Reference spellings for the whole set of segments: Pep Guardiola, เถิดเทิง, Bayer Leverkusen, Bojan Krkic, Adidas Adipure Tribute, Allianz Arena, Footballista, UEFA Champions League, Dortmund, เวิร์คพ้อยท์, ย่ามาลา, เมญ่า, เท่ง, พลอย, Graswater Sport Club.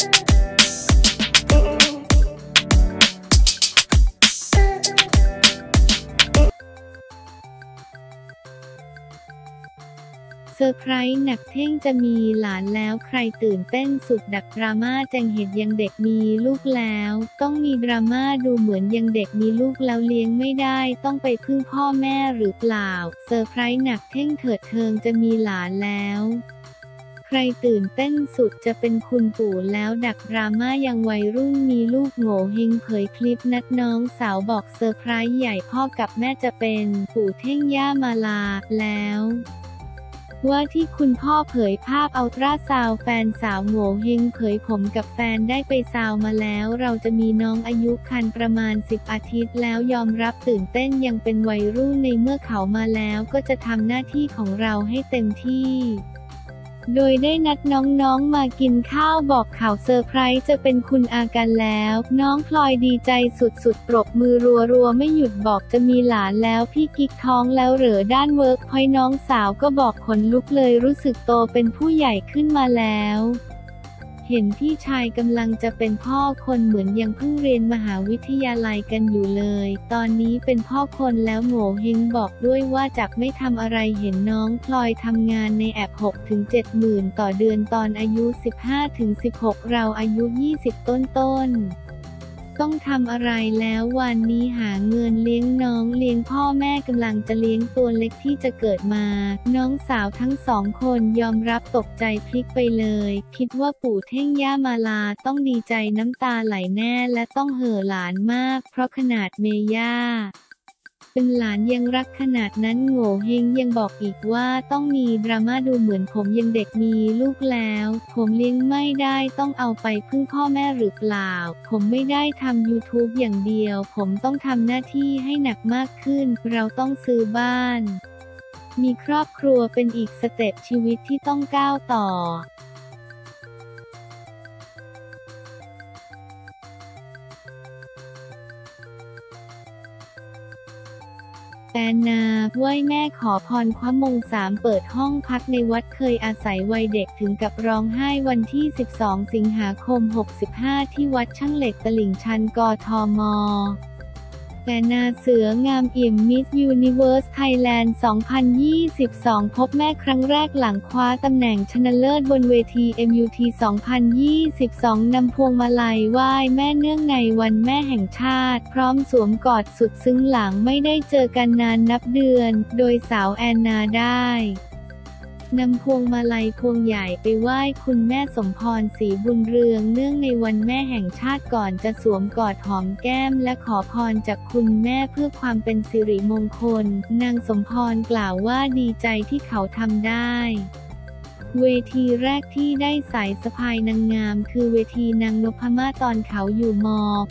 เซอร์ไพรส์หนักเท่งจะมีหลานแล้วใครตื่นเต้นสุดดักดราม่าแจงเหตุยังเด็กมีลูกแล้วต้องมีดราม่าดูเหมือนยังเด็กมีลูกแล้วเลี้ยงไม่ได้ต้องไปพึ่งพ่อแม่หรือเปล่าเซอร์ไพรส์หนักเท่งเถิดเทิงจะมีหลานแล้วใครตื่นเต้นสุดจะเป็นคุณปู่แล้วดักดราม่ายังวัยรุ่นมีลูกโง่เฮงเผยคลิปนัดน้องสาวบอกเซอร์ไพรส์ใหญ่พ่อกับแม่จะเป็นปู่เท่งย่ามาลาแล้วว่าที่คุณพ่อเผยภาพอัลตราซาวด์แฟนสาวโง่เฮงเผยผมกับแฟนได้ไปซาวมาแล้วเราจะมีน้องอายุครรภ์ประมาณ10อาทิตย์แล้วยอมรับตื่นเต้นยังเป็นวัยรุ่นในเมื่อเขามาแล้วก็จะทำหน้าที่ของเราให้เต็มที่โดยได้นัดน้องๆมากินข้าวบอกข่าวเซอร์ไพรส์จะเป็นคุณอากันแล้วน้องพลอยดีใจสุดๆปรบมือรัวๆไม่หยุดบอกจะมีหลานแล้วพี่กิ๊กท้องแล้วเหรอด้านเวิร์กพอยต์น้องสาวก็บอกขนลุกเลยรู้สึกโตเป็นผู้ใหญ่ขึ้นมาแล้วเห็นพี่ชายกำลังจะเป็นพ่อคนเหมือนยังเพิ่งเรียนมหาวิทยาลัยกันอยู่เลยตอนนี้เป็นพ่อคนแล้วโง่เฮงบอกด้วยว่าจักไม่ทำอะไรเห็นน้องพลอยทำงานในแอบ 6-7 หมื่นต่อเดือนตอนอายุ 15-16 เราอายุ 20 ต้นต้องทำอะไรแล้ววันนี้หาเงินเลี้ยงน้องเลี้ยงพ่อแม่กำลังจะเลี้ยงตัวเล็กที่จะเกิดมาน้องสาวทั้งสองคนยอมรับตกใจพลิกไปเลยคิดว่าปู่เท่งย่ามาลาต้องดีใจน้ำตาไหลแน่และต้องเห่อหลานมากเพราะขนาดเมย่าเป็นหลานยังรักขนาดนั้นโง่เฮงยังบอกอีกว่าต้องมีดราม่าดูเหมือนผมยังเด็กมีลูกแล้วผมเลี้ยงไม่ได้ต้องเอาไปพึ่งพ่อแม่หรือเปล่าผมไม่ได้ทำ YouTube อย่างเดียวผมต้องทำหน้าที่ให้หนักมากขึ้นเราต้องซื้อบ้านมีครอบครัวเป็นอีกสเต็ปชีวิตที่ต้องก้าวต่อแอนนาไหว้แม่ขอพรคว้ามง3เปิดห้องพักในวัดเคยอาศัยวัยเด็กถึงกับร้องไห้วันที่12สิงหาคม65ที่วัดช่างเหล็กตลิ่งชันกทม.แอนนาเสืองามเอี่ยมมิสยูนิเวิร์สไทยแลนด์2022พบแม่ครั้งแรกหลังคว้าตำแหน่งชนะเลิศบนเวที MUT 2022นำพวงมาลัยไหว้แม่เนื่องในวันแม่แห่งชาติพร้อมสวมกอดสุดซึ้งหลังไม่ได้เจอกันนานนับเดือนโดยสาวแอนนาได้นำพวงมาลัยพวงใหญ่ไปไหว้คุณแม่สมพรศรีบุญเรืองเนื่องในวันแม่แห่งชาติก่อนจะสวมกอดหอมแก้มและขอพรจากคุณแม่เพื่อความเป็นสิริมงคลนางสมพรกล่าวว่าดีใจที่เขาทำได้เวทีแรกที่ได้สายสะพายนางงามคือเวทีนางนพมาศตอนเขาอยู่ม.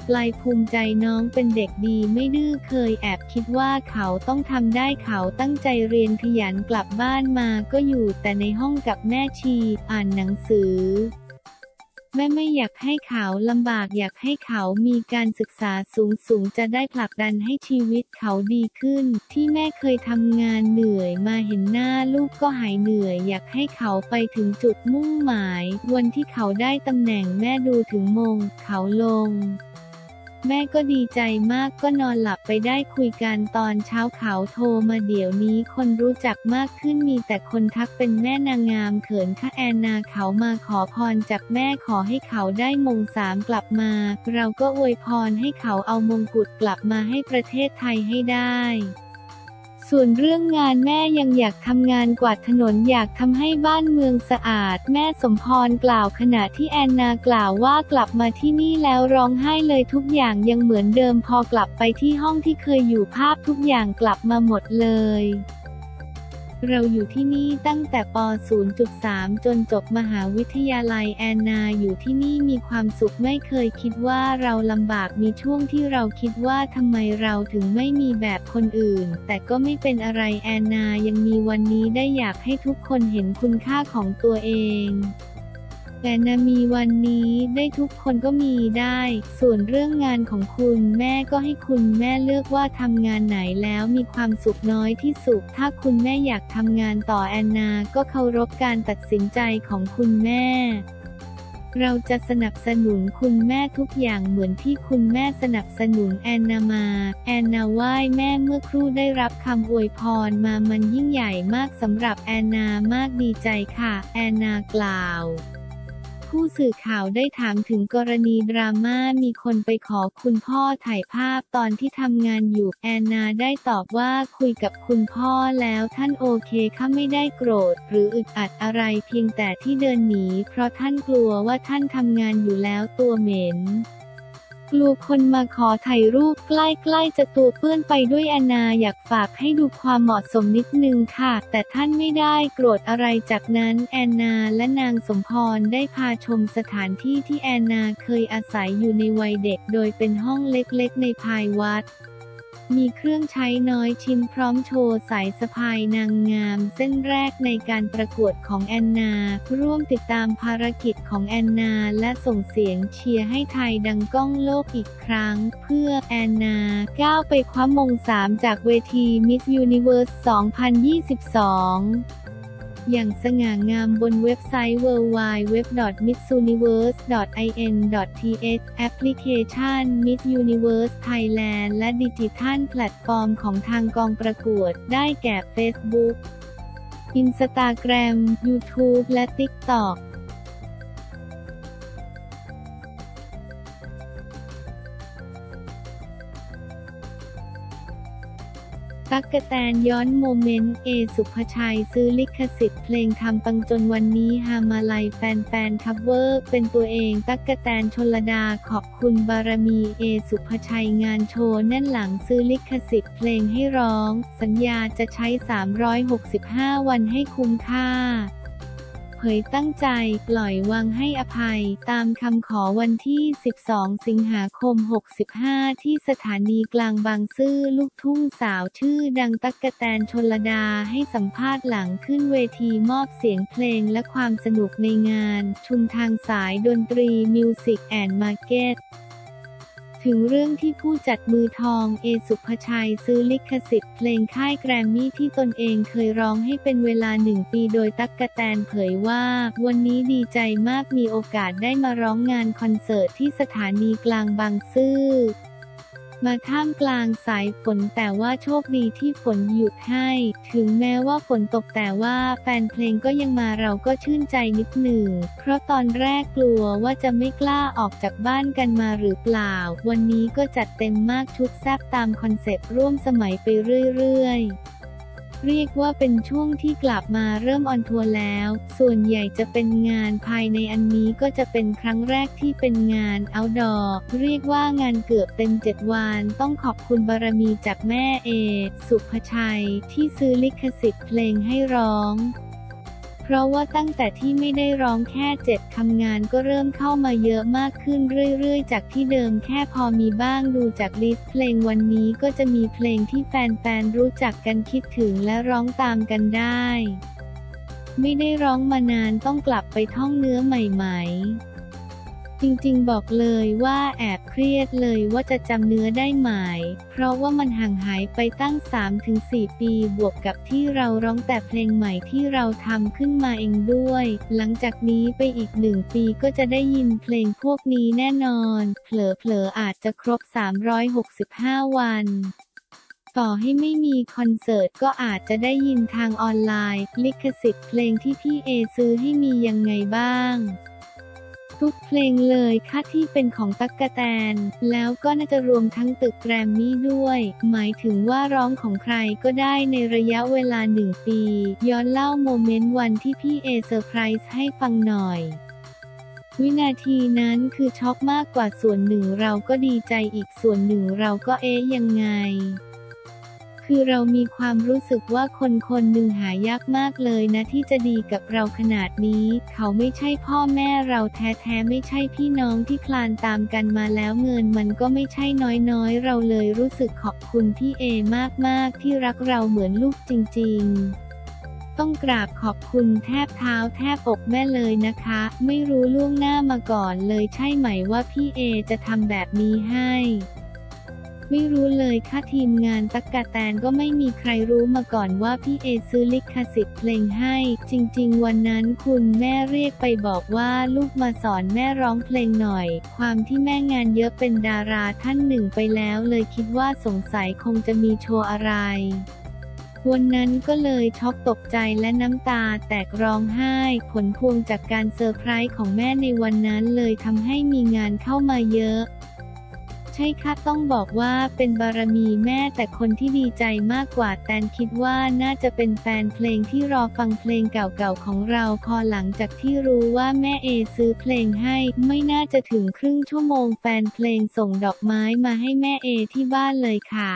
ปลายภูมิใจน้องเป็นเด็กดีไม่ดื้อเคยแอบคิดว่าเขาต้องทำได้เขาตั้งใจเรียนขยันกลับบ้านมาก็อยู่แต่ในห้องกับแม่ชีอ่านหนังสือแม่ไม่อยากให้เขาลำบากอยากให้เขามีการศึกษาสูงจะได้ผลักดันให้ชีวิตเขาดีขึ้นที่แม่เคยทำงานเหนื่อยมาเห็นหน้าลูกก็หายเหนื่อยอยากให้เขาไปถึงจุดมุ่งหมายวันที่เขาได้ตำแหน่งแม่ดูถึงมงเขาลงแม่ก็ดีใจมากก็นอนหลับไปได้คุยกันตอนเช้าเขาโทรมาเดี๋ยวนี้คนรู้จักมากขึ้นมีแต่คนทักเป็นแม่นางงามเขินค่ะแอนนาเขามาขอพรจากแม่ขอให้เขาได้มง3กลับมาเราก็อวยพรให้เขาเอามงกุฎกลับมาให้ประเทศไทยให้ได้ส่วนเรื่องงานแม่ยังอยากทำงานกวาดถนนอยากทำให้บ้านเมืองสะอาดแม่สมพรกล่าวขณะที่แอนนากล่าวว่ากลับมาที่นี่แล้วร้องไห้เลยทุกอย่างยังเหมือนเดิมพอกลับไปที่ห้องที่เคยอยู่ภาพทุกอย่างกลับมาหมดเลยเราอยู่ที่นี่ตั้งแต่ป .0.3 จนจบมหาวิทยาลัยแอนนาอยู่ที่นี่มีความสุขไม่เคยคิดว่าเราลำบากมีช่วงที่เราคิดว่าทำไมเราถึงไม่มีแบบคนอื่นแต่ก็ไม่เป็นอะไรแอนนายังมีวันนี้ได้อยากให้ทุกคนเห็นคุณค่าของตัวเองแอนนามีวันนี้ได้ทุกคนก็มีได้ส่วนเรื่องงานของคุณแม่ก็ให้คุณแม่เลือกว่าทำงานไหนแล้วมีความสุขน้อยที่สุดถ้าคุณแม่อยากทำงานต่อแอนนาก็เคารพการตัดสินใจของคุณแม่ เราจะสนับสนุนคุณแม่ทุกอย่างเหมือนที่คุณแม่สนับสนุนแอนนามาแอนนาไหว้แม่เมื่อครู่ได้รับคำอวยพรมามันยิ่งใหญ่มากสำหรับแอนนามากดีใจค่ะแอนนากล่าวผู้สื่อข่าวได้ถามถึงกรณีดราม่ามีคนไปขอคุณพ่อถ่ายภาพตอนที่ทำงานอยู่แอนนาได้ตอบว่าคุยกับคุณพ่อแล้วท่านโอเคค่ะไม่ได้โกรธหรืออึดอัดอะไรเพียงแต่ที่เดินหนีเพราะท่านกลัวว่าท่านทำงานอยู่แล้วตัวเหม็นกลัวคนมาขอถ่ายรูปใกล้ๆจะตัวเปื้อนไปด้วยแอนนาอยากฝากให้ดูความเหมาะสมนิดนึงค่ะแต่ท่านไม่ได้โกรธอะไรจากนั้นแอนนาและนางสมพรได้พาชมสถานที่ที่แอนนาเคยอาศัยอยู่ในวัยเด็กโดยเป็นห้องเล็กๆในภายวัดมีเครื่องใช้น้อยชิ้นพร้อมโชว์สายสะพายนางงามเส้นแรกในการประกวดของแอนนาร่วมติดตามภารกิจของแอนนาและส่งเสียงเชียร์ให้ไทยดังก้องโลกอีกครั้งเพื่อแอนนาก้าวไปคว้ามง3จากเวที Miss Universe 2022อย่างสง่างามบนเว็บไซต์ www.missuniverse.in.th แอปพลิเคชัน Miss Universe Thailand และดิจิทัลแพลตฟอร์มของทางกองประกวดได้แก่ Facebook Instagram YouTube และ TikTokตั๊กกแตนย้อนโมเมนต์เอสุภชัยซื้อลิขสิทธิ์เพลงทำปังจนวันนี้ฮามาลัยแฟนๆคัฟเวอร์เป็นตัวเองตั๊กกแตนชลดาขอบคุณบารมีเอสุภชัยงานโชว์แน่นหลังซื้อลิขสิทธิ์เพลงให้ร้องสัญญาจะใช้365วันให้คุ้มค่าเผยตั้งใจปล่อยวางให้อภัยตามคำขอวันที่12สิงหาคม65ที่สถานีกลางบางซื่อลูกทุ่งสาวชื่อดังตั๊กแตนชลดาให้สัมภาษณ์หลังขึ้นเวทีมอบเสียงเพลงและความสนุกในงานชุมทางสายดนตรี Music and Marketถึงเรื่องที่ผู้จัดมือทองเอสุภชัยซื้อลิขสิทธิ์เพลงค่ายแกรมมี่ที่ตนเองเคยร้องให้เป็นเวลา1 ปีโดยตั๊กแตนเผยว่าวันนี้ดีใจมากมีโอกาสได้มาร้องงานคอนเสิร์ตที่สถานีกลางบางซื่อมาท่ามกลางสายฝนแต่ว่าโชคดีที่ฝนหยุดให้ถึงแม้ว่าฝนตกแต่ว่าแฟนเพลงก็ยังมาเราก็ชื่นใจนิดหนึ่งเพราะตอนแรกกลัวว่าจะไม่กล้าออกจากบ้านกันมาหรือเปล่าวันนี้ก็จัดเต็มมากชุดแซ่บตามคอนเซปต์ร่วมสมัยไปเรื่อยๆเรียกว่าเป็นช่วงที่กลับมาเริ่มออนทัวร์แล้วส่วนใหญ่จะเป็นงานภายในอันนี้ก็จะเป็นครั้งแรกที่เป็นงานเอาท์ดอร์เรียกว่างานเกือบเต็ม7วันต้องขอบคุณบารมีจากแม่เอสุภชัยที่ซื้อลิขสิทธิ์เพลงให้ร้องเพราะว่าตั้งแต่ที่ไม่ได้ร้องแค่7คำงานก็เริ่มเข้ามาเยอะมากขึ้นเรื่อยๆจากที่เดิมแค่พอมีบ้างดูจากลิสต์เพลงวันนี้ก็จะมีเพลงที่แฟนๆรู้จักกันคิดถึงและร้องตามกันได้ไม่ได้ร้องมานานต้องกลับไปท่องเนื้อใหม่จริงๆบอกเลยว่าแอบเครียดเลยว่าจะจำเนื้อได้ไหมเพราะว่ามันห่างหายไปตั้ง 3-4 ปีบวกกับที่เราร้องแต่เพลงใหม่ที่เราทำขึ้นมาเองด้วยหลังจากนี้ไปอีก1 ปีก็จะได้ยินเพลงพวกนี้แน่นอนเผลอๆอาจจะครบ365วันต่อให้ไม่มีคอนเสิร์ตก็อาจจะได้ยินทางออนไลน์ลิขสิทธิ์เพลงที่พี่เอซื้อให้มียังไงบ้างทุกเพลงเลยค่ะที่เป็นของตั๊กแตนแล้วก็น่าจะรวมทั้งตึกแกรมมี่ด้วยหมายถึงว่าร้องของใครก็ได้ในระยะเวลา1 ปีย้อนเล่าโมเมนต์วันที่พี่เอเซอร์ไพรส์ให้ฟังหน่อยวินาทีนั้นคือช็อกมากกว่าส่วนหนึ่งเราก็ดีใจอีกส่วนหนึ่งเราก็เอ๊ะยังไงคือเรามีความรู้สึกว่าคนหนึ่งหายากมากเลยนะที่จะดีกับเราขนาดนี้เขาไม่ใช่พ่อแม่เราแท้ๆไม่ใช่พี่น้องที่คลานตามกันมาแล้วเงินมันก็ไม่ใช่น้อยๆเราเลยรู้สึกขอบคุณพี่เอมากๆที่รักเราเหมือนลูกจริงๆต้องกราบขอบคุณแทบเท้าแทบอกแม่เลยนะคะไม่รู้ล่วงหน้ามาก่อนเลยใช่ไหมว่าพี่เอจะทำแบบนี้ให้ ไม่รู้เลยค่ะทีมงานตั๊กกแตนก็ไม่มีใครรู้มาก่อนว่าพี่เอซื้อลิขสิทธิ์เพลงให้จริงๆวันนั้นคุณแม่เรียกไปบอกว่าลูกมาสอนแม่ร้องเพลงหน่อยความที่แม่งานเยอะเป็นดาราท่านหนึ่งไปแล้วเลยคิดว่าสงสัยคงจะมีโชว์อะไรวันนั้นก็เลยช็อกตกใจและน้ำตาแตกร้องไห้ผลพวงจากการเซอร์ไพรส์ของแม่ในวันนั้นเลยทำให้มีงานเข้ามาเยอะใช่ค่ะต้องบอกว่าเป็นบารมีแม่แต่คนที่ดีใจมากกว่าแตนคิดว่าน่าจะเป็นแฟนเพลงที่รอฟังเพลงเก่าๆของเราพอหลังจากที่รู้ว่าแม่เอซื้อเพลงให้ไม่น่าจะถึงครึ่งชั่วโมงแฟนเพลงส่งดอกไม้มาให้แม่เอที่บ้านเลยค่ะ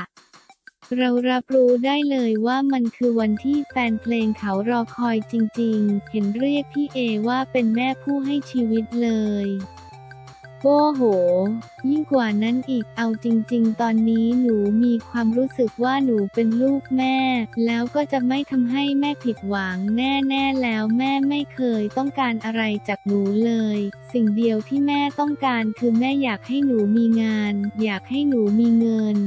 เรารับรู้ได้เลยว่ามันคือวันที่แฟนเพลงเขารอคอยจริงๆเห็นเรียกพี่เอว่าเป็นแม่ผู้ให้ชีวิตเลยโอ้โหยิ่งกว่านั้นอีกเอาจริงๆตอนนี้หนูมีความรู้สึกว่าหนูเป็นลูกแม่แล้วก็จะไม่ทำให้แม่ผิดหวังแน่ๆแล้วแม่ไม่เคยต้องการอะไรจากหนูเลยสิ่งเดียวที่แม่ต้องการคือแม่อยากให้หนูมีงานอยากให้หนูมีเงิน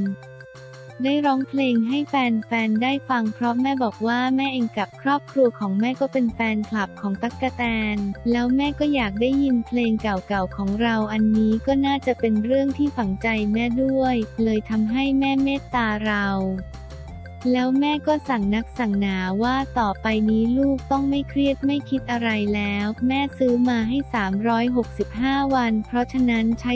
ได้ร้องเพลงให้แฟนๆได้ฟังเพราะแม่บอกว่าแม่เองกับครอบครัวของแม่ก็เป็นแฟนคลับของตั๊กแตนแล้วแม่ก็อยากได้ยินเพลงเก่าๆของเราอันนี้ก็น่าจะเป็นเรื่องที่ฝังใจแม่ด้วยเลยทำให้แม่เมตตาเราแล้วแม่ก็สั่งนักสั่งหนาว่าต่อไปนี้ลูกต้องไม่เครียดไม่คิดอะไรแล้วแม่ซื้อมาให้365วันเพราะฉะนั้นใช้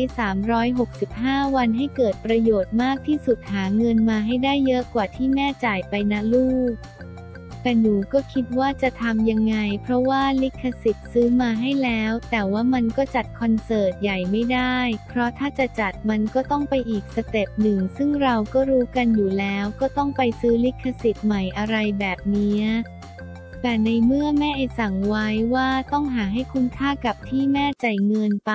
365วันให้เกิดประโยชน์มากที่สุดหาเงินมาให้ได้เยอะกว่าที่แม่จ่ายไปนะลูกแต่หนูก็คิดว่าจะทำยังไงเพราะว่าลิขสิทธิ์ซื้อมาให้แล้วแต่ว่ามันก็จัดคอนเสิร์ตใหญ่ไม่ได้เพราะถ้าจะจัดมันก็ต้องไปอีกสเต็ปหนึ่งซึ่งเราก็รู้กันอยู่แล้วก็ต้องไปซื้อลิขสิทธิ์ใหม่อะไรแบบนี้แต่ในเมื่อแม่เอสั่งไว้ว่าต้องหาให้คุ้มค่ากับที่แม่จ่ายเงินไป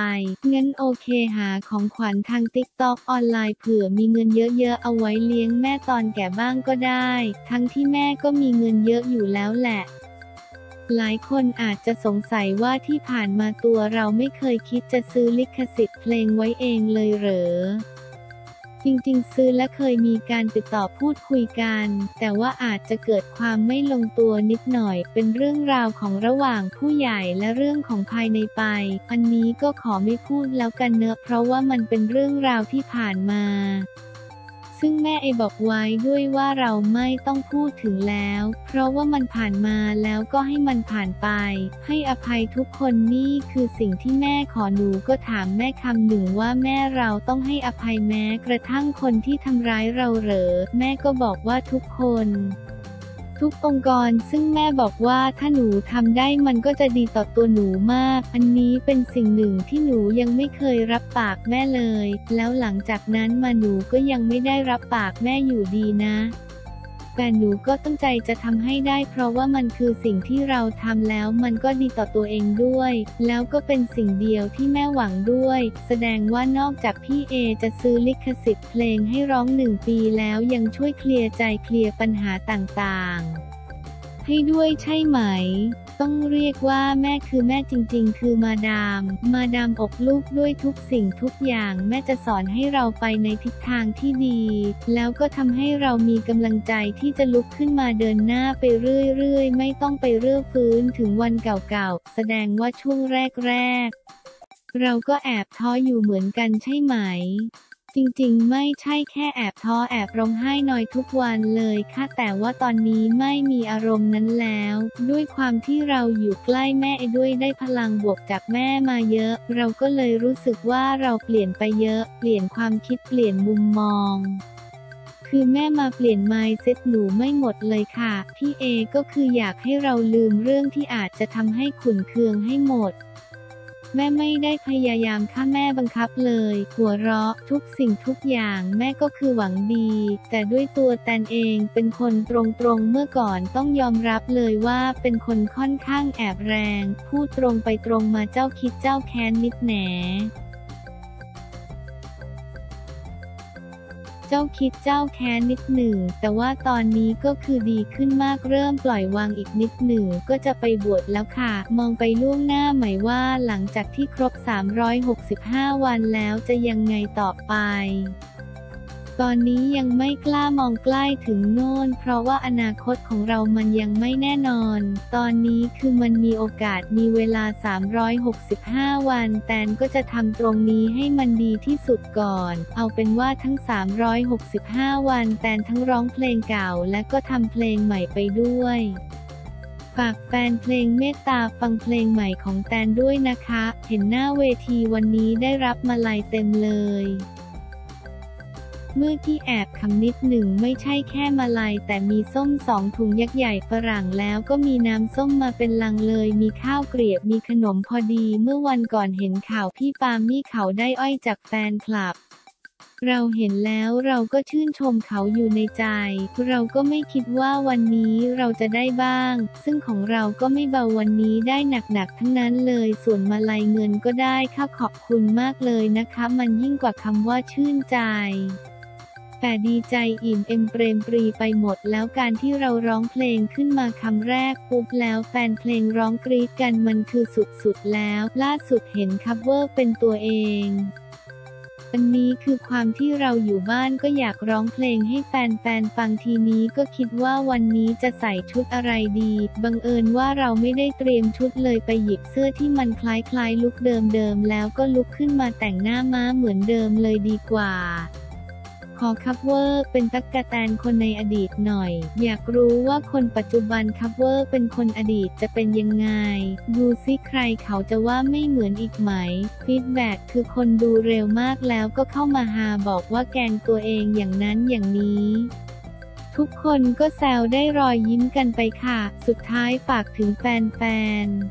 งั้นโอเคหาของขวัญทาง TikTok ออนไลน์เผื่อมีเงินเยอะๆเอาไว้เลี้ยงแม่ตอนแก่บ้างก็ได้ทั้งที่แม่ก็มีเงินเยอะอยู่แล้วแหละหลายคนอาจจะสงสัยว่าที่ผ่านมาตัวเราไม่เคยคิดจะซื้อลิขสิทธิ์เพลงไว้เองเลยเหรอจริงๆซื้อและเคยมีการติดต่อพูดคุยกันแต่ว่าอาจจะเกิดความไม่ลงตัวนิดหน่อยเป็นเรื่องราวของระหว่างผู้ใหญ่และเรื่องของภายในไปอันนี้ก็ขอไม่พูดแล้วกันเนอะเพราะว่ามันเป็นเรื่องราวที่ผ่านมาซึ่งแม่เอบอกไว้ด้วยว่าเราไม่ต้องพูดถึงแล้วเพราะว่ามันผ่านมาแล้วก็ให้มันผ่านไปให้อภัยทุกคนนี่คือสิ่งที่แม่ขอหนูก็ถามแม่คำหนึ่งว่าแม่เราต้องให้อภัยแม้กระทั่งคนที่ทำร้ายเราเหรอแม่ก็บอกว่าทุกคนทุกองค์กรซึ่งแม่บอกว่าถ้าหนูทำได้มันก็จะดีต่อตัวหนูมากอันนี้เป็นสิ่งหนึ่งที่หนูยังไม่เคยรับปากแม่เลยแล้วหลังจากนั้นมาหนูก็ยังไม่ได้รับปากแม่อยู่ดีนะแต่หนูก็ตั้งใจจะทำให้ได้เพราะว่ามันคือสิ่งที่เราทำแล้วมันก็ดีต่อตัวเองด้วยแล้วก็เป็นสิ่งเดียวที่แม่หวังด้วยแสดงว่านอกจากพี่เอจะซื้อลิขสิทธิ์เพลงให้ร้อง1 ปีแล้วยังช่วยเคลียร์ใจเคลียร์ปัญหาต่างๆให้ด้วยใช่ไหมต้องเรียกว่าแม่คือแม่จริงๆคือมาดามอกลูกด้วยทุกสิ่งทุกอย่างแม่จะสอนให้เราไปในทิศทางที่ดีแล้วก็ทำให้เรามีกำลังใจที่จะลุกขึ้นมาเดินหน้าไปเรื่อยๆไม่ต้องไปเรื่อฟื้นถึงวันเก่าๆแสดงว่าช่วงแรกเราก็แอบท้ออยู่เหมือนกันใช่ไหมจริงๆไม่ใช่แค่แอบท้อแอบร้องไห้น้อยทุกวันเลยค่ะแต่ว่าตอนนี้ไม่มีอารมณ์นั้นแล้วด้วยความที่เราอยู่ใกล้แม่ด้วยได้พลังบวกจากแม่มาเยอะเราก็เลยรู้สึกว่าเราเปลี่ยนไปเยอะเปลี่ยนความคิดเปลี่ยนมุมมองคือแม่มาเปลี่ยน mindset หนูไม่หมดเลยค่ะพี่เอก็คืออยากให้เราลืมเรื่องที่อาจจะทำให้ขุ่นเคืองให้หมดแม่ไม่ได้พยายามฆ่าแม่บังคับเลยหัวเราะทุกสิ่งทุกอย่างแม่ก็คือหวังดีแต่ด้วยตัวแตนเองเป็นคนตรงๆเมื่อก่อนต้องยอมรับเลยว่าเป็นคนค่อนข้างแอบแรงพูดตรงไปตรงมาเจ้าคิดเจ้าแค้นนิดแหนเจ้าคิดเจ้าแค้นนิดหนึ่งแต่ว่าตอนนี้ก็คือดีขึ้นมากเริ่มปล่อยวางอีกนิดหนึ่งก็จะไปบวชแล้วค่ะมองไปล่วงหน้าหมายว่าหลังจากที่ครบ365 วันแล้วจะยังไงต่อไป ตอนนี้ยังไม่กล้ามองใกล้ถึงโน่นเพราะว่าอนาคตของเรามันยังไม่แน่นอนตอนนี้คือมันมีโอกาสมีเวลา365วันแตนก็จะทำตรงนี้ให้มันดีที่สุดก่อนเอาเป็นว่าทั้ง365วันแตนทั้งร้องเพลงเก่าและก็ทำเพลงใหม่ไปด้วยฝากแฟนเพลงเมตตาฟังเพลงใหม่ของแตนด้วยนะคะเห็นหน้าเวทีวันนี้ได้รับมาลัยเต็มเลยมือที่แอบคำนิดหนึ่งไม่ใช่แค่มาลัยแต่มีส้ม2ถุงยักษ์ใหญ่ฝรั่งแล้วก็มีน้ำส้มมาเป็นลังเลยมีข้าวเกรียบมีขนมพอดีเมื่อวันก่อนเห็นข่าวพี่ปามี่เขาได้อ้อยจากแฟนคลับเราเห็นแล้วเราก็ชื่นชมเขาอยู่ในใจเราก็ไม่คิดว่าวันนี้เราจะได้บ้างซึ่งของเราก็ไม่เบาวันนี้ได้หนักๆทั้งนั้นเลยส่วนมาลัยเงินก็ได้ค่ะขอบคุณมากเลยนะคะมันยิ่งกว่าคำว่าชื่นใจแต่ดีใจอิ่มเอมเปรมปรีไปหมดแล้วการที่เราร้องเพลงขึ้นมาคำแรกปุ๊บแล้วแฟนเพลงร้องกรี๊ดกันมันคือสุดๆแล้วล่าสุดเห็นคัฟเวอร์เป็นตัวเองอันนี้คือความที่เราอยู่บ้านก็อยากร้องเพลงให้แฟนๆฟังทีนี้ก็คิดว่าวันนี้จะใส่ชุดอะไรดีบังเอิญว่าเราไม่ได้เตรียมชุดเลยไปหยิบเสื้อที่มันคล้ายๆลุคเดิมๆแล้วก็ลุกขึ้นมาแต่งหน้าม้าเหมือนเดิมเลยดีกว่าขอคัฟเวอร์เป็นตั๊กแตนคนในอดีตหน่อยอยากรู้ว่าคนปัจจุบันคัฟเวอร์เป็นคนอดีตจะเป็นยังไงดูซิใครเขาจะว่าไม่เหมือนอีกไหมฟีดแบ็กคือคนดูเร็วมากแล้วก็เข้ามาหาบอกว่าแกงตัวเองอย่างนั้นอย่างนี้ทุกคนก็แซวได้รอยยิ้มกันไปค่ะสุดท้ายฝากถึงแฟนๆ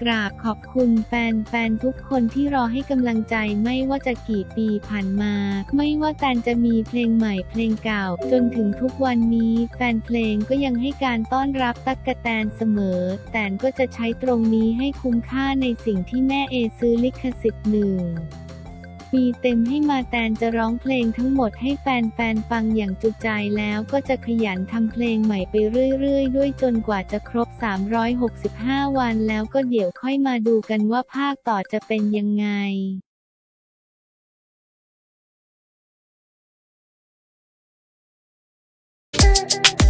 กราบขอบคุณแฟนๆทุกคนที่รอให้กำลังใจไม่ว่าจะกี่ปีผ่านมาไม่ว่าแตนจะมีเพลงใหม่เพลงเก่าจนถึงทุกวันนี้แฟนเพลงก็ยังให้การต้อนรับตั๊กแตนเสมอแตนก็จะใช้ตรงนี้ให้คุ้มค่าในสิ่งที่แม่เอซื้อลิขสิทธิ์1 ปีเต็มให้มาแตนจะร้องเพลงทั้งหมดให้แฟนๆฟังอย่างจุใจแล้วก็จะขยันทำเพลงใหม่ไปเรื่อยๆด้วยจนกว่าจะครบ365วันแล้วก็เดี๋ยวค่อยมาดูกันว่าภาคต่อจะเป็นยังไง